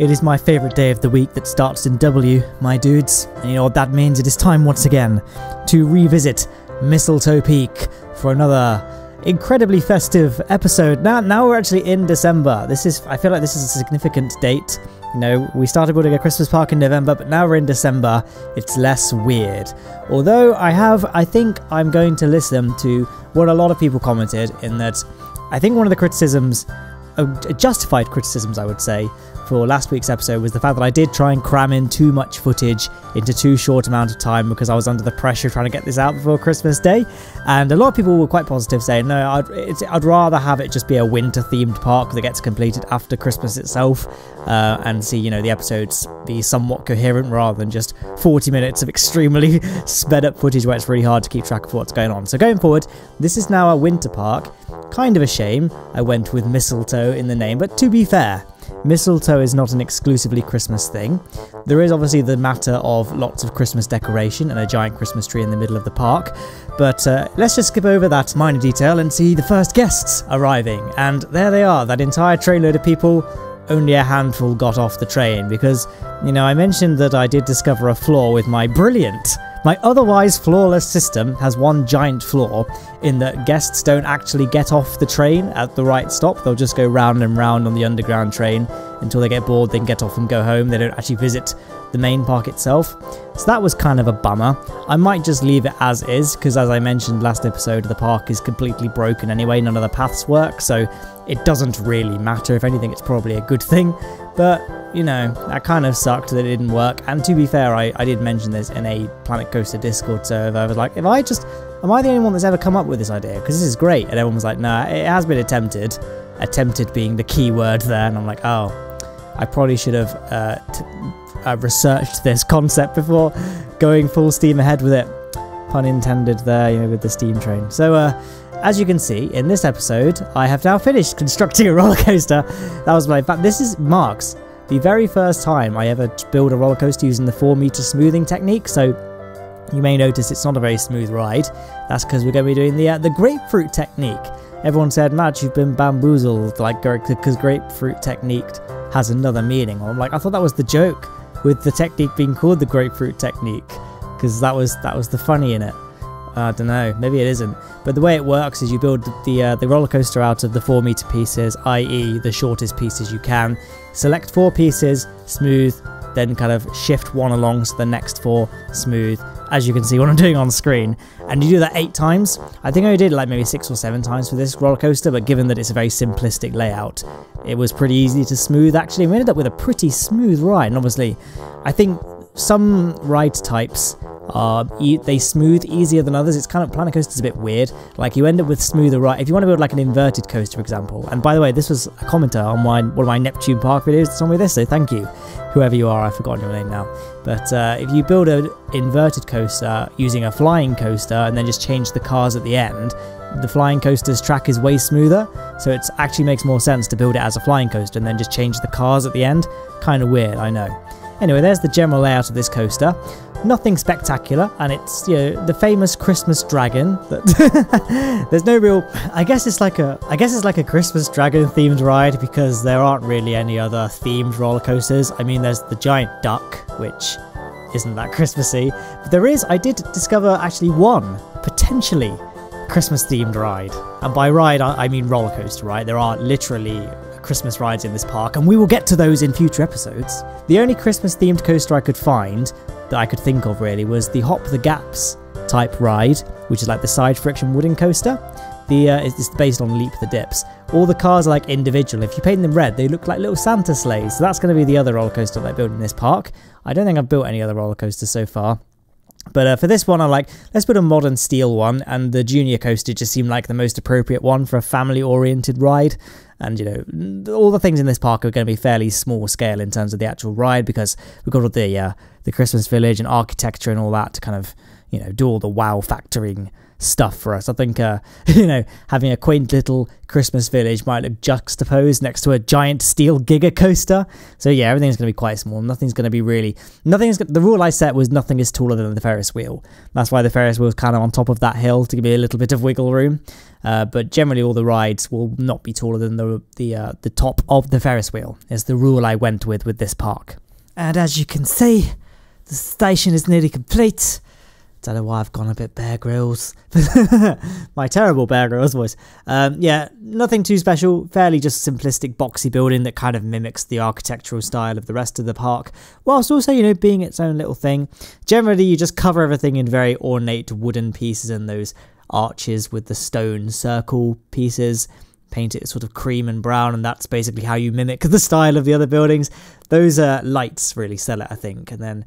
It is my favourite day of the week that starts in W, my dudes, and you know what that means, it is time once again to revisit Mistletoe Peak for another incredibly festive episode. Now we're actually in December. I feel like this is a significant date. You know, we started building a Christmas park in November, but now we're in December. It's less weird. Although I think I'm going to listen to what a lot of people commented in that I think one of the criticisms, justified criticisms I would say, for last week's episode was the fact that I did try and cram in too much footage into too short amount of time because I was under the pressure of trying to get this out before Christmas Day, and a lot of people were quite positive saying no, I'd rather have it just be a winter themed park that gets completed after Christmas itself and see, you know, the episodes be somewhat coherent rather than just 40 minutes of extremely sped up footage where it's really hard to keep track of what's going on. So going forward, this is now a winter park. Kind of a shame I went with mistletoe in the name, but to be fair, mistletoe is not an exclusively Christmas thing. There is obviously the matter of lots of Christmas decoration and a giant Christmas tree in the middle of the park, but let's just skip over that minor detail and see the first guests arriving. And there they are, that entire trainload of people. Only a handful got off the train because, you know, I mentioned that I did discover a flaw with my my otherwise flawless system has one giant flaw in that guests don't actually get off the train at the right stop. They'll just go round and round on the underground train until they get bored, they can get off and go home. They don't actually visit the main park itself. So that was kind of a bummer. I might just leave it as is because, as I mentioned last episode, the park is completely broken anyway. None of the paths work, so it doesn't really matter. If anything, it's probably a good thing. But, you know, that kind of sucked that it didn't work. And to be fair, I did mention this in a Planet Coaster Discord server. I was like, am I the only one that's ever come up with this idea? Because this is great. And everyone was like, nah, it has been attempted. Attempted being the key word there. And I'm like, oh, I probably should have researched this concept before going full steam ahead with it. Pun intended there, you know, with the steam train. So, as you can see, in this episode, I have now finished constructing a roller coaster. That was my fact. This marks the very first time I ever build a roller coaster using the 4-meter smoothing technique. So you may notice it's not a very smooth ride. That's because we're going to be doing the grapefruit technique. Everyone said, Matt, you've been bamboozled, like, because grapefruit technique has another meaning. I'm like, I thought that was the joke with the technique being called the grapefruit technique, because that was the funny in it. I don't know, maybe it isn't. But the way it works is you build the roller coaster out of the 4-meter pieces, i.e. the shortest pieces you can. Select 4 pieces, smooth, then kind of shift one along so the next 4 smooth, as you can see what I'm doing on screen. And you do that 8 times. I think I did like maybe 6 or 7 times for this roller coaster, but given that it's a very simplistic layout, it was pretty easy to smooth actually. We ended up with a pretty smooth ride, and obviously I think some ride types they smooth easier than others. It's kind of, Planet Coaster's a bit weird. Like, you end up with smoother ride. If you want to build like an inverted coaster, for example, and by the way, this was a commenter on one of my Neptune Park videos that's on with this, so thank you. Whoever you are, I've forgotten your name now. But if you build an inverted coaster using a flying coaster and then just change the cars at the end, the flying coaster's track is way smoother, so it actually makes more sense to build it as a flying coaster and then just change the cars at the end. Kind of weird, I know. Anyway, there's the general layout of this coaster. Nothing spectacular, and it's, you know, the famous Christmas dragon. That there's no real. I guess it's like a Christmas dragon themed ride because there aren't really any other themed roller coasters. I mean, there's the giant duck, which isn't that Christmassy. But there is. I did discover actually one potentially Christmas themed ride, and by ride I mean roller coaster. Right? There are literally Christmas rides in this park, and we will get to those in future episodes. The only Christmas themed coaster I could find that I could think of really was the Hop the Gaps type ride, which is like the side friction wooden coaster. It's based on Leap the Dips. All the cars are like individual. If you paint them red, they look like little Santa sleighs. So that's going to be the other roller coaster that I build in this park. I don't think I've built any other roller coaster so far. But for this one, I'm like, let's build a modern steel one, and the junior coaster just seemed like the most appropriate one for a family-oriented ride. And, you know, all the things in this park are going to be fairly small scale in terms of the actual ride because we've got all the Christmas village and architecture and all that to kind of, you know, do all the wow factoring stuff for us. I think, you know, having a quaint little Christmas village might look juxtaposed next to a giant steel giga coaster. So yeah, everything's going to be quite small. Nothing's going to be really, the rule I set was nothing is taller than the Ferris wheel. That's why the Ferris wheel is kind of on top of that hill to give me a little bit of wiggle room. But generally all the rides will not be taller than the top of the Ferris wheel is the rule I went with this park. And as you can see, the station is nearly complete. Don't know why I've gone a bit Bear Grylls. My terrible Bear Grylls voice. Yeah, nothing too special. Fairly just simplistic boxy building that kind of mimics the architectural style of the rest of the park, whilst also, you know, being its own little thing. Generally, you just cover everything in very ornate wooden pieces and those arches with the stone circle pieces. Paint it sort of cream and brown, and that's basically how you mimic the style of the other buildings. Those lights really sell it, I think. And then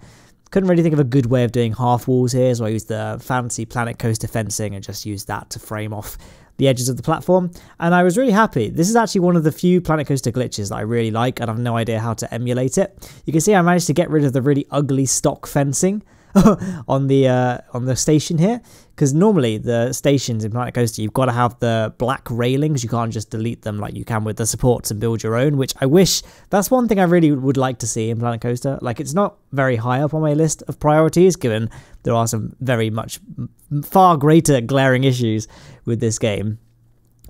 couldn't really think of a good way of doing half walls here, so I used the fancy Planet Coaster fencing and just used that to frame off the edges of the platform. And I was really happy. This is actually one of the few Planet Coaster glitches that I really like, and I've no idea how to emulate it. You can see I managed to get rid of the really ugly stock fencing on the station here, because normally the stations in Planet Coaster, you've got to have the black railings. You can't just delete them like you can with the supports and build your own, which I wish. That's one thing I really would like to see in Planet Coaster. Like, it's not very high up on my list of priorities, given there are some very much far greater glaring issues with this game.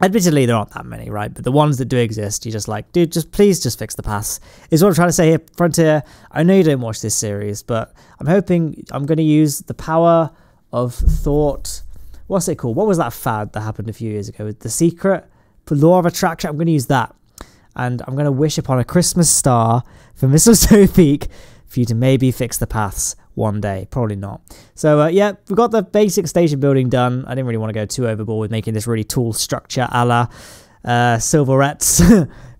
Admittedly, there aren't that many, right? But the ones that do exist, you're just like, dude, just please just fix the pass, is what I'm trying to say here, Frontier. I know you don't watch this series, but I'm hoping I'm going to use the power of thought. What's it called? What was that fad that happened a few years ago? The secret law of attraction. I'm going to use that. And I'm going to wish upon a Christmas star for Mistletoe Peak for you to maybe fix the paths one day. Probably not. So yeah, we've got the basic station building done. I didn't really want to go too overboard with making this really tall structure a la Silverette's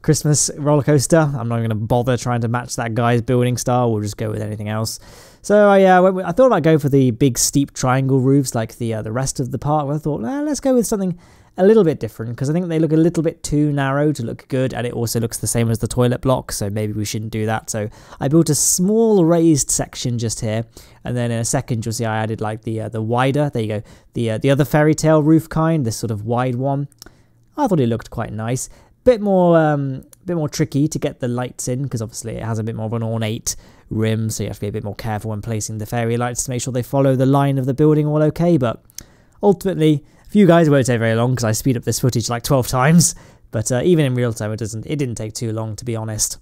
Christmas roller coaster. I'm not going to bother trying to match that guy's building style. We'll just go with anything else. So I thought I'd go for the big steep triangle roofs like the rest of the park. I thought, nah, let's go with something a little bit different, because I think they look a little bit too narrow to look good, and it also looks the same as the toilet block, so maybe we shouldn't do that. So I built a small raised section just here, and then in a second you'll see I added like the wider, there you go, the other fairy tale roof kind, this sort of wide one. I thought it looked quite nice. Bit more tricky to get the lights in, because obviously it has a bit more of an ornate rim, so you have to be a bit more careful when placing the fairy lights to make sure they follow the line of the building all okay. But ultimately, for you guys, it won't take very long because I speed up this footage like 12 times. But even in real time, it didn't take too long, to be honest.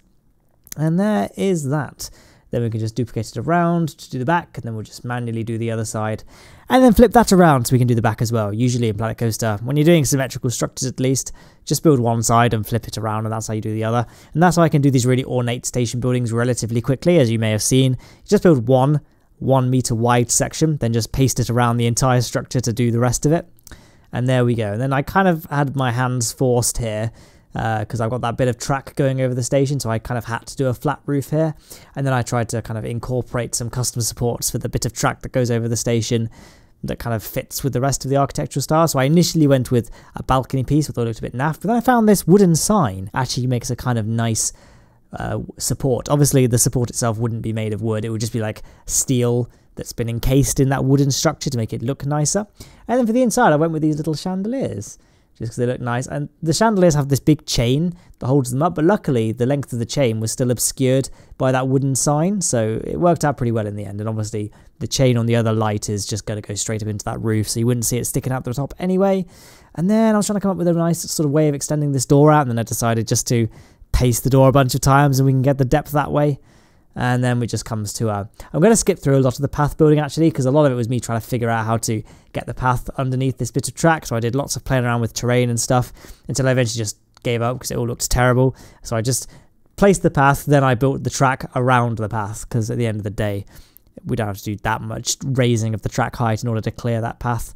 And there is that. Then we can just duplicate it around to do the back, and then we'll just manually do the other side. And then flip that around so we can do the back as well. Usually in Planet Coaster, when you're doing symmetrical structures at least, just build one side and flip it around, and that's how you do the other. And that's how I can do these really ornate station buildings relatively quickly, as you may have seen. You just build one meter wide section, then just paste it around the entire structure to do the rest of it. And there we go. And then I kind of had my hands forced here, because I've got that bit of track going over the station, so I kind of had to do a flat roof here. And then I tried to kind of incorporate some custom supports for the bit of track that goes over the station that kind of fits with the rest of the architectural style. So I initially went with a balcony piece, although it looked a bit naff, but then I found this wooden sign actually makes a kind of nice support. Obviously the support itself wouldn't be made of wood, it would just be like steel that's been encased in that wooden structure to make it look nicer. And then for the inside I went with these little chandeliers, just because they look nice. And the chandeliers have this big chain that holds them up, but luckily the length of the chain was still obscured by that wooden sign, so it worked out pretty well in the end. And obviously the chain on the other light is just going to go straight up into that roof, so you wouldn't see it sticking out the top anyway. And then I was trying to come up with a nice sort of way of extending this door out, and then I decided just to paste the door a bunch of times and we can get the depth that way. And then it just comes to I'm going to skip through a lot of the path building actually, because a lot of it was me trying to figure out how to get the path underneath this bit of track. So I did lots of playing around with terrain and stuff until I eventually just gave up because it all looked terrible. So I just placed the path, then I built the track around the path, because at the end of the day we don't have to do that much raising of the track height in order to clear that path.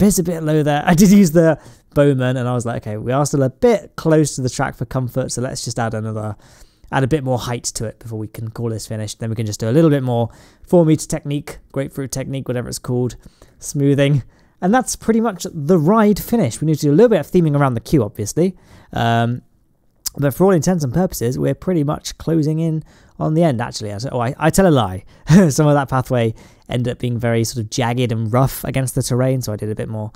It's a bit low there. I did use the Bowman and I was like, okay, we are still a bit close to the track for comfort, so let's just add a bit more height to it before we can call this finished. Then we can just do a little bit more 4 meter technique, grapefruit technique, whatever it's called, smoothing. And that's pretty much the ride finish. We need to do a little bit of theming around the queue, obviously. But for all intents and purposes, we're pretty much closing in on the end, actually. Oh, I tell a lie. Some of that pathway ended up being very sort of jagged and rough against the terrain, so I did a bit more.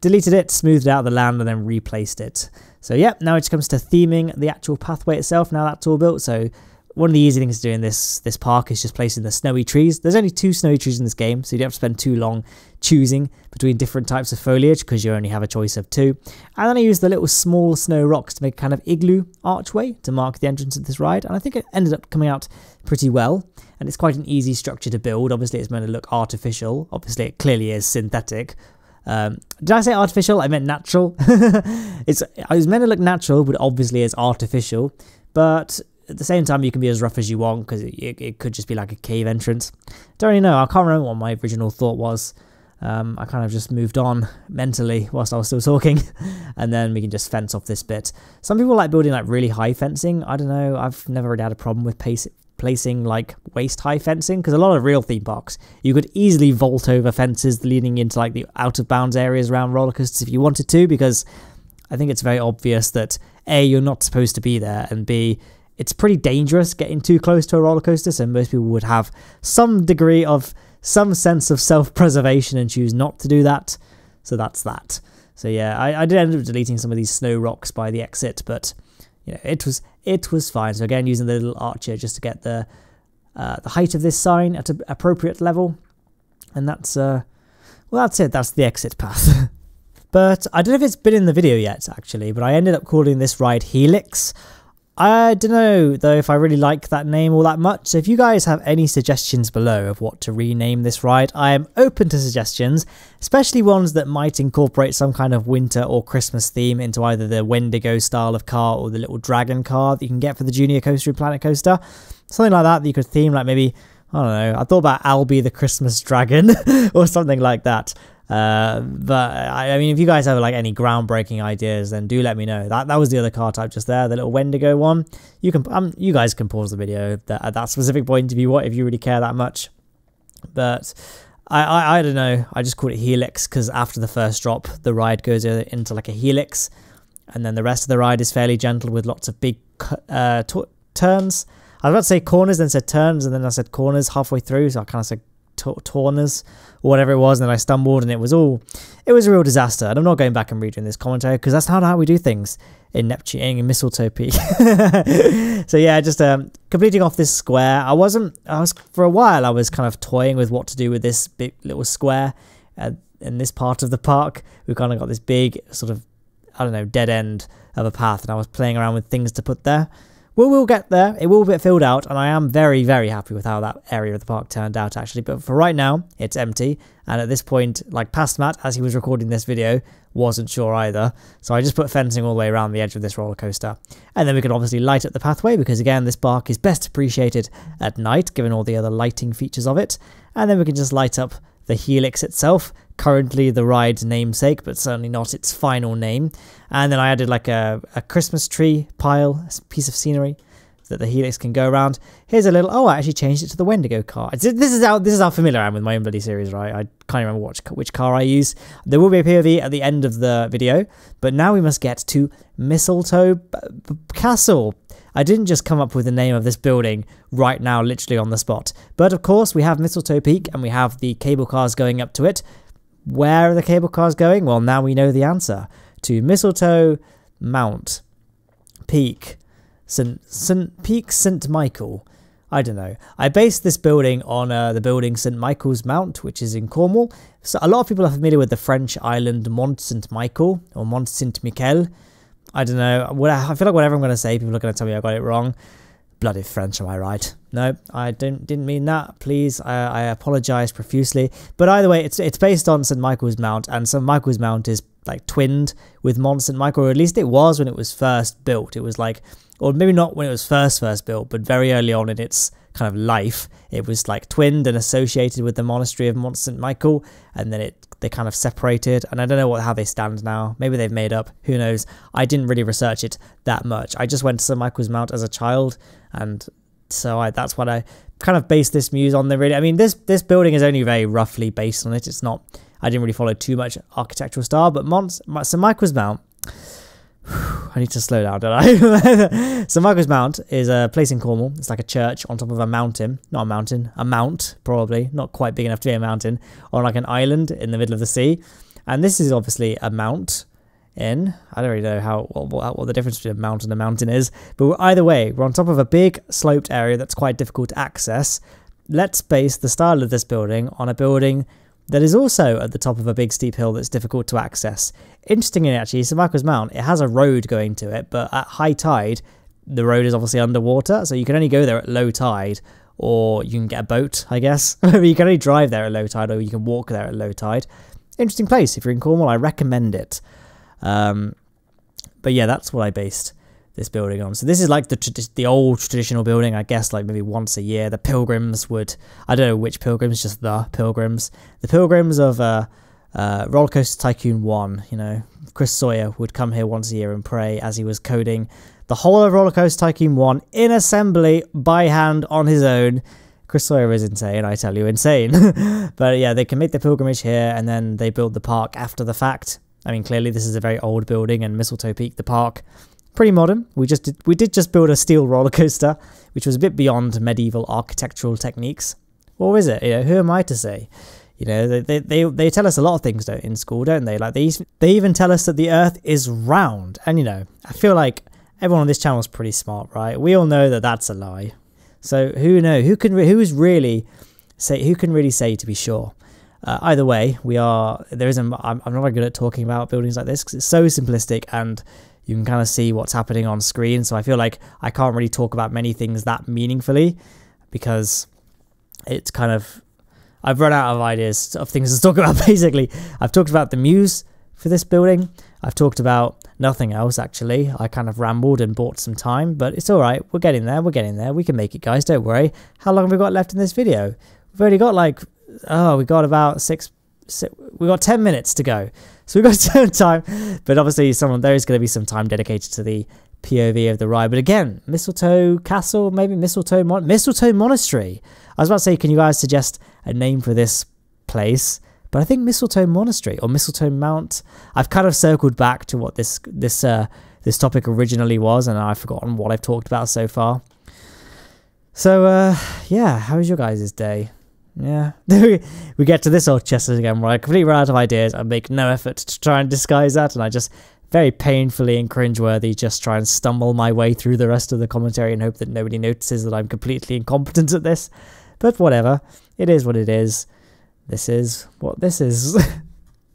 Deleted it, smoothed out the land, and then replaced it. So yeah, now it just comes to theming the actual pathway itself, now that's all built. So one of the easy things to do in this park is just placing the snowy trees. There's only 2 snowy trees in this game, so you don't have to spend too long choosing between different types of foliage because you only have a choice of 2. And then I used the little small snow rocks to make a kind of igloo archway to mark the entrance of this ride, and I think it ended up coming out pretty well. And it's quite an easy structure to build. Obviously it's meant to look artificial. Obviously it clearly is synthetic. Did I say artificial? I meant natural. It was meant to look natural, but obviously it's artificial. But at the same time, you can be as rough as you want because it could just be like a cave entrance. Don't really know. I can't remember what my original thought was. I kind of just moved on mentally whilst I was still talking. And then we can just fence off this bit. Some people like building like really high fencing. I don't know. I've never really had a problem with placing like waist-high fencing because a lot of real theme parks, you could easily vault over fences leading into like the out-of-bounds areas around roller coasters if you wanted to, because I think it's very obvious that A, you're not supposed to be there, and B, it's pretty dangerous getting too close to a roller coaster, so most people would have some degree of some sense of self-preservation and choose not to do that. So that's that. So yeah, I did end up deleting some of these snow rocks by the exit, but you know, it was fine. So again, using the little archer just to get the height of this sign at an appropriate level, and that's well, that's it. That's the exit path. But I don't know if it's been in the video yet, actually. But I ended up calling this ride Helix. I don't know, though, if I really like that name all that much, so if you guys have any suggestions below of what to rename this ride, I am open to suggestions, especially ones that might incorporate some kind of winter or Christmas theme into either the Wendigo style of car or the little dragon car that you can get for the Junior Coaster and Planet Coaster. Something like that you could theme, like maybe, I don't know, I thought about Albie the Christmas Dragon or something like that. But I mean, if you guys have like any groundbreaking ideas, then do let me know. That was the other car type just there, the little Wendigo one. You can you guys can pause the video at that specific point if you really care that much. But I don't know. I just called it Helix because after the first drop, the ride goes into like a helix, and then the rest of the ride is fairly gentle with lots of big turns. I was about to say corners, then said turns, and then I said corners halfway through, so I kind of said Torners or whatever it was, and then I stumbled, and it was a real disaster. And I'm not going back and redoing this commentary because that's not how we do things in Neptune and Mistletoe Peak. So yeah, just completing off this square. I was for a while I was kind of toying with what to do with this big little square in this part of the park. We kind of got this big sort of, I don't know, dead end of a path, and I was playing around with things to put there. We'll get there. It will get filled out, and I am very, very happy with how that area of the park turned out, actually. But for right now, it's empty, and at this point, like past Matt, as he was recording this video, wasn't sure either. So I just put fencing all the way around the edge of this roller coaster. And then we can obviously light up the pathway, because again, this park is best appreciated at night, given all the other lighting features of it. And then we can just light up the Helix itself, currently the ride's namesake, but certainly not its final name. And then I added like a Christmas tree pile, a piece of scenery that the Helix can go around. Here's a little, oh, I actually changed it to the Wendigo car. This is how familiar I am with my own bloody series, right? I can't remember which car I use. There will be a POV at the end of the video, but now we must get to Mistletoe Castle. I didn't just come up with the name of this building right now, literally on the spot. But of course, we have Mistletoe Peak, and we have the cable cars going up to it. Where are the cable cars going? Well, now we know the answer. To Mistletoe Mount, Peak, St Michael. I don't know. I based this building on the building St Michael's Mount, which is in Cornwall. So a lot of people are familiar with the French island Mont Saint-Michel or Mont Saint-Michel. I don't know. I feel like whatever I'm going to say, people are going to tell me I got it wrong. Bloody French, am I right? No, I didn't mean that. Please, I apologise profusely. But either way, it's based on St Michael's Mount, and St Michael's Mount is like twinned with Mont Saint-Michel, or at least it was when it was first built. It was like, or maybe not when it was first built, but very early on in its kind of life, it was like twinned and associated with the monastery of Mont Saint-Michel, and then they kind of separated, and I don't know how they stand now. Maybe they've made up, who knows. I didn't really research it that much. I just went to St Michael's Mount as a child, and so that's what I kind of based this muse on. Really, I mean, this building is only very roughly based on it. It's not, I didn't really follow too much architectural style, but St Michael's Mount, I need to slow down, don't I? St Michael's Mount is a place in Cornwall. It's like a church on top of a mountain. Not a mountain, a mount, probably. Not quite big enough to be a mountain. On like an island in the middle of the sea. And this is obviously a mount in. I don't really know what the difference between a mount and a mountain is. But either way, we're on top of a big sloped area that's quite difficult to access. Let's base the style of this building on a building that is also at the top of a big steep hill that's difficult to access. Interestingly, actually, St Michael's Mount, it has a road going to it, but at high tide, the road is obviously underwater, so you can only go there at low tide, or you can get a boat, I guess. You can only drive there at low tide, or you can walk there at low tide. Interesting place. If you're in Cornwall, I recommend it. But yeah, that's what I based this building on. So this is like the old traditional building, I guess, like maybe once a year. The pilgrims would, I don't know which pilgrims, just the pilgrims. The pilgrims of Rollercoaster Tycoon 1, you know, Chris Sawyer would come here once a year and pray as he was coding the whole of Rollercoaster Tycoon 1 in assembly by hand on his own. Chris Sawyer is insane, I tell you, insane. But yeah, they can make the pilgrimage here and then they build the park after the fact. I mean, clearly this is a very old building, and Mistletoe Peak, the park, pretty modern. We did just build a steel roller coaster, which was a bit beyond medieval architectural techniques. Or is it? You know, who am I to say? You know, they tell us a lot of things in school, don't they? Like they even tell us that the Earth is round. And you know, I feel like everyone on this channel is pretty smart, right? We all know that that's a lie. So who knows? Who can really say to be sure? Either way, I'm not very good at talking about buildings like this because it's so simplistic and you can kind of see what's happening on screen, so I feel like I can't really talk about many things that meaningfully because it's kind of... I've run out of ideas of things to talk about, basically. I've talked about the muse for this building. I've talked about nothing else, actually. I kind of rambled and bought some time, but it's alright. We're getting there. We're getting there. We can make it, guys. Don't worry. How long have we got left in this video? We've already got, like... Oh, we got about we got 10 minutes to go. So we've got some time, but obviously there is going to be some time dedicated to the POV of the ride. But again, Mistletoe Castle, maybe Mistletoe Monastery. I was about to say, can you guys suggest a name for this place? But I think Mistletoe Monastery or Mistletoe Mount. I've kind of circled back to what this topic originally was, and I've forgotten what I've talked about so far. So yeah, how was your guys' day? Yeah, we get to this old chest again where I completely run out of ideas. I make no effort to try and disguise that, and I just very painfully and cringeworthy just try and stumble my way through the rest of the commentary and hope that nobody notices that I'm completely incompetent at this. But whatever, it is what it is. This is what this is. But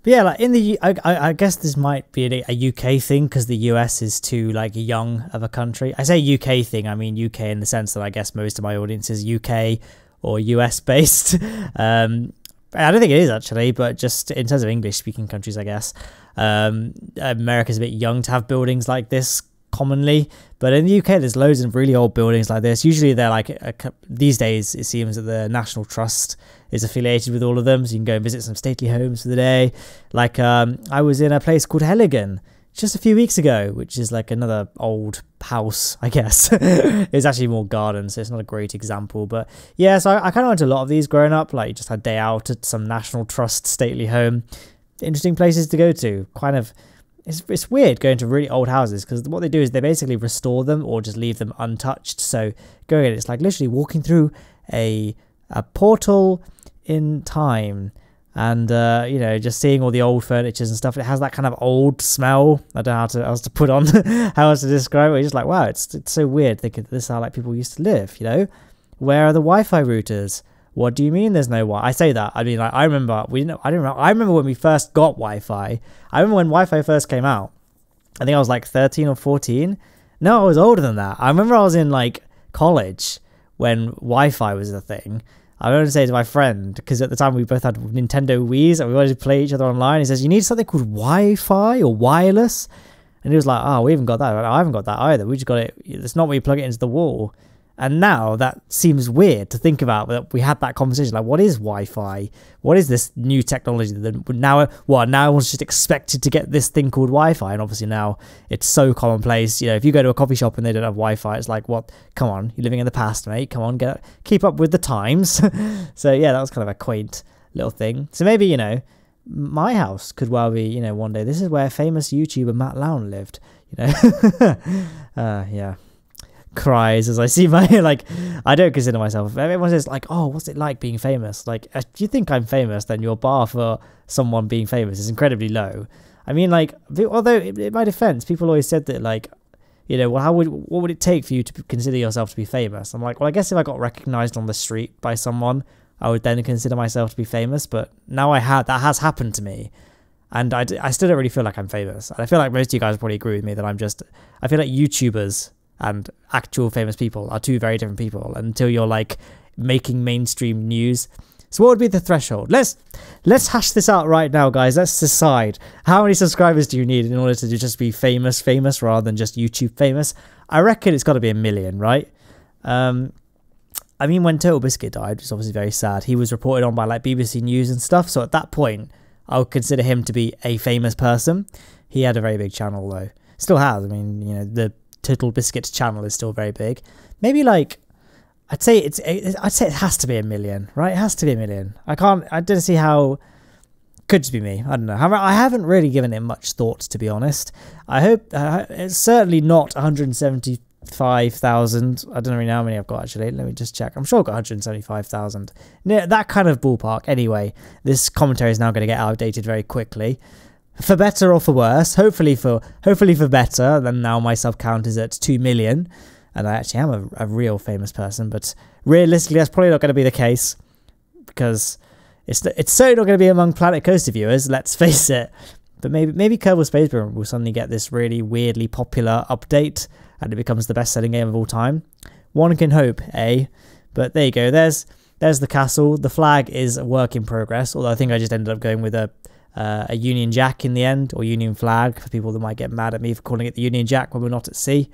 yeah, like I guess this might be a UK thing because the US is too like young of a country. I say UK thing, I mean UK in the sense that I guess most of my audience is UK. Or US based. I don't think it is actually, but just in terms of English speaking countries, I guess. America's a bit young to have buildings like this commonly, but in the UK there's loads of really old buildings like this. Usually they're like, these days it seems that the National Trust is affiliated with all of them, so you can go and visit some stately homes for the day. Like I was in a place called Heligan just a few weeks ago, which is like another old house, I guess. It's actually more garden, so it's not a great example. But yeah, so I kind of went to a lot of these growing up. Like you just had day out at some National Trust stately home. Interesting places to go to. Kind of, it's weird going to really old houses because what they do is they basically restore them or just leave them untouched. So going in, it's like literally walking through a portal in time. And you know, just seeing all the old furnitures and stuff, it has that kind of old smell. I don't know how else to put on, how else to describe it. You're just like, wow, it's so weird thinking this is how like people used to live. You know, where are the Wi-Fi routers? What do you mean there's no Wi-Fi? I say that. I mean, like, I remember I remember when we first got Wi-Fi. I remember when Wi-Fi first came out. I think I was like 13 or 14. No, I was older than that. I remember I was in like college when Wi-Fi was the thing. I remember saying to my friend, because at the time we both had Nintendo Wii's and we wanted to play each other online. He says, you need something called Wi-Fi or wireless. And he was like, oh, we haven't got that. I haven't got that either. We just got it. It's not where you plug it into the wall. And now that seems weird to think about. But we had that conversation. Like, what is Wi-Fi? What is this new technology? That now, well, now everyone's just expected to get this thing called Wi-Fi. And obviously now it's so commonplace. You know, if you go to a coffee shop and they don't have Wi-Fi, it's like, what? Come on, you're living in the past, mate. Come on, keep up with the times. So yeah, that was kind of a quaint little thing. So maybe, you know, my house could well be, you know, one day. This is where famous YouTuber Matt Lowne lived. you know. Yeah. Cries as I see my, like, I don't consider myself, everyone says like, oh, what's it like being famous? Like, if you think I'm famous, then your bar for someone being famous is incredibly low. I mean, like, although in my defense, people always said that, like, you know, well, what would it take for you to consider yourself to be famous? I'm like, well, I guess if I got recognized on the street by someone, I would then consider myself to be famous. But now that has happened to me. And I still don't really feel like I'm famous. And I feel like most of you guys probably agree with me that I'm just, I feel like YouTubers and actual famous people are two very different people until you're like making mainstream news. So what would be the threshold? Let's hash this out right now, guys. Let's decide how many subscribers do you need in order to just be famous rather than just YouTube famous. I reckon it's got to be 1 million, right? I mean, when TotalBiscuit died, which is obviously very sad, he was reported on by like BBC News and stuff. So at that point, I would consider him to be a famous person. He had a very big channel though. Still has. I mean, you know, the TotalBiscuit channel is still very big. Maybe like, I'd say it has to be 1 million, right? It has to be 1 million. I don't see how. Could just be me. I don't know. I haven't really given it much thought, to be honest. I hope it's certainly not 175,000. I don't know how many I've got actually. Let me just check. I'm sure I've got 175,000. No, that kind of ballpark. Anyway, this commentary is now going to get outdated very quickly. For better or for worse, hopefully for better. Then now my sub count is at 2 million. And I actually am a real famous person, but realistically, that's probably not going to be the case because it's so not going to be among Planet Coaster viewers. Let's face it. But maybe Kerbal Space Program will suddenly get this really weirdly popular update, and it becomes the best-selling game of all time. One can hope, eh? But there you go. There's the castle. The flag is a work in progress. Although I think I just ended up going with a Union Jack in the end, or Union flag for people that might get mad at me for calling it the Union Jack when we're not at sea.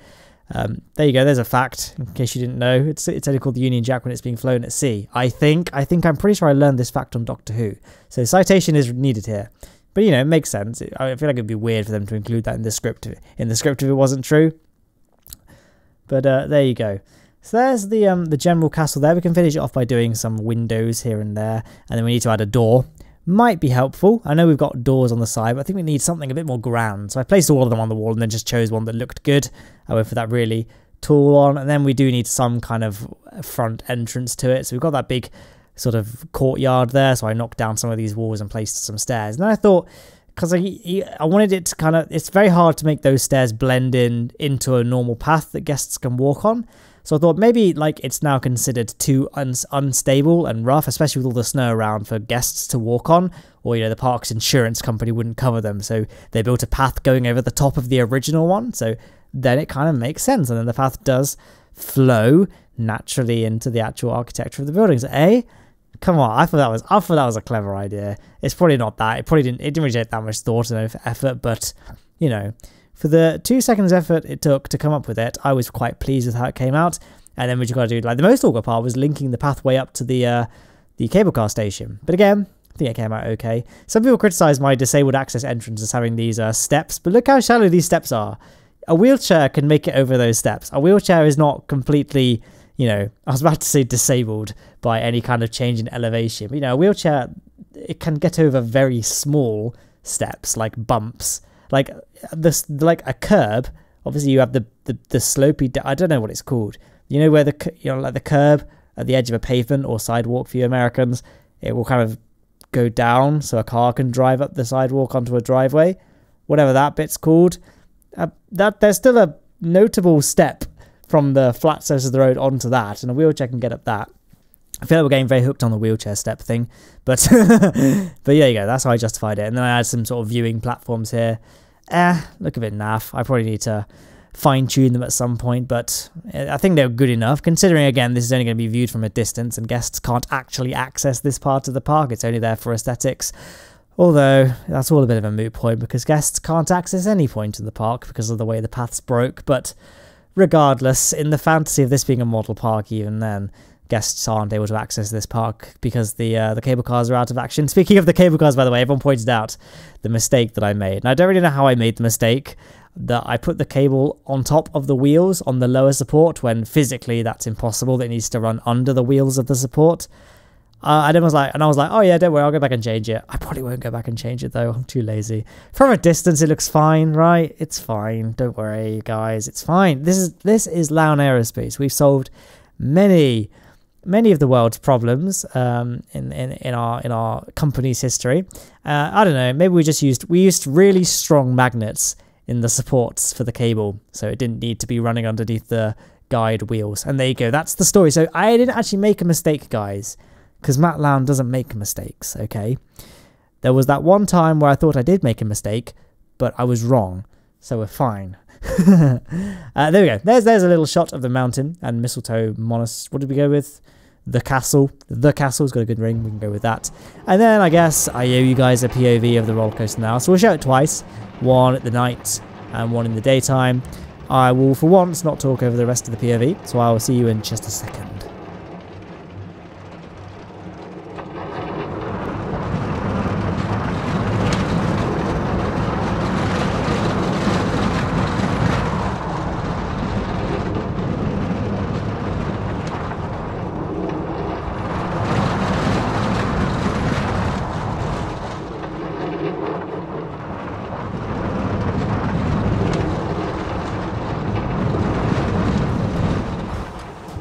There you go. There's a fact in case you didn't know. It's only called the Union Jack when it's being flown at sea. I think I'm pretty sure I learned this fact on Doctor Who. So citation is needed here, but you know, it makes sense. I feel like it'd be weird for them to include that in the script. If it wasn't true. But there you go. So there's the general castle there. We can finish it off by doing some windows here and there, and then we need to add a door. Might be helpful. I know we've got doors on the side, but I think we need something a bit more grand. So I placed all of them on the wall and then just chose one that looked good. I went for that really tall one. And then we do need some kind of front entrance to it. So we've got that big sort of courtyard there. So I knocked down some of these walls and placed some stairs. And then I thought, because I wanted it to kind of, it's very hard to make those stairs blend in into a normal path that guests can walk on. So I thought maybe like it's now considered too unstable and rough, especially with all the snow around for guests to walk on, or, you know, the park's insurance company wouldn't cover them. So they built a path going over the top of the original one. So then it kind of makes sense. And then the path does flow naturally into the actual architecture of the buildings. Eh? Come on. I thought that was a clever idea. It's probably not that. It didn't really take that much thought and effort, but you know, for the 2 seconds effort it took to come up with it, I was quite pleased with how it came out. And then what you got to do, like the most awkward part was linking the pathway up to the cable car station. But again, I think it came out okay. Some people criticise my disabled access entrance as having these steps, but look how shallow these steps are. A wheelchair can make it over those steps. A wheelchair is not completely, you know, I was about to say disabled by any kind of change in elevation. But, you know, a wheelchair, it can get over very small steps, like bumps. Like this, like a curb. Obviously, you have the slopey. I don't know what it's called. You know where the curb at the edge of a pavement or sidewalk for you Americans. It will kind of go down so a car can drive up the sidewalk onto a driveway. Whatever that bit's called. That there's still a notable step from the flat surface of the road onto that, and a wheelchair can get up that. I feel like we're getting very hooked on the wheelchair step thing, but but yeah, you go. That's how I justified it. And then I had some sort of viewing platforms here. Look a bit naff. I probably need to fine tune them at some point, but I think they're good enough. Considering again, this is only going to be viewed from a distance, and guests can't actually access this part of the park. It's only there for aesthetics. Although that's all a bit of a moot point because guests can't access any point in the park because of the way the paths broke. But regardless, in the fantasy of this being a model park, even then, guests aren't able to access this park because the cable cars are out of action. Speaking of the cable cars, by the way, everyone pointed out the mistake that I made. And I don't really know how I made the mistake that I put the cable on top of the wheels on the lower support when physically that's impossible. It needs to run under the wheels of the support. And I was like, oh yeah, don't worry, I'll go back and change it. I probably won't go back and change it though. I'm too lazy. From a distance, it looks fine, right? It's fine. Don't worry, guys. It's fine. This is Lown Aerospace. We've solved many of the world's problems in our company's history. I don't know. Maybe we used really strong magnets in the supports for the cable, so it didn't need to be running underneath the guide wheels. And there you go. That's the story. So I didn't actually make a mistake, guys. Because Matt Lowne doesn't make mistakes, okay? There was that one time where I thought I did make a mistake, but I was wrong, so we're fine. There we go. There's a little shot of the mountain and Mistletoe Monastery. What did we go with? The castle. The castle's got a good ring. We can go with that. And then I guess I owe you guys a POV of the roller coaster now. So we'll show it twice. One at the night and one in the daytime. I will, for once, not talk over the rest of the POV, so I will see you in just a second.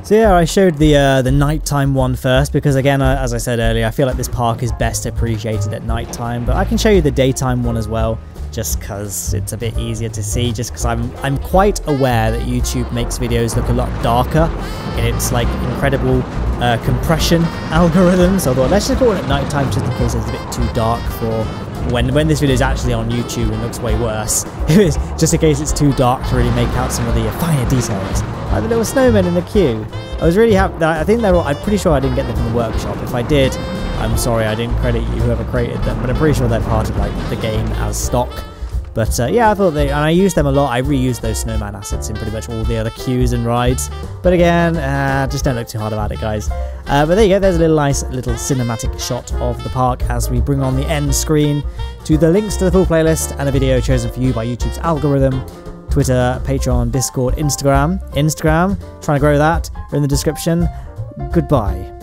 So yeah, I showed the nighttime one first because again, as I said earlier, I feel like this park is best appreciated at nighttime. But I can show you the daytime one as well, just because it's a bit easier to see. Just because I'm quite aware that YouTube makes videos look a lot darker in its like incredible compression algorithms. So I thought let's just call it at nighttime just in case it's a bit too dark for when this video is actually on YouTube and looks way worse. Just in case it's too dark to really make out some of the finer details. Like the little snowmen in the queue. I was really happy. I think they're all. I'm pretty sure I didn't get them from the workshop. If I did, I'm sorry. I didn't credit you, whoever created them. But I'm pretty sure they're part of like the game as stock. But yeah, I thought and I used them a lot. I reused those snowman assets in pretty much all the other queues and rides. But again, just don't look too hard about it, guys. But there you go. There's a little nice little cinematic shot of the park as we bring on the end screen to the links to the full playlist and a video chosen for you by YouTube's algorithm. Twitter, Patreon, Discord, Instagram. Trying to grow that. We're in the description. Goodbye.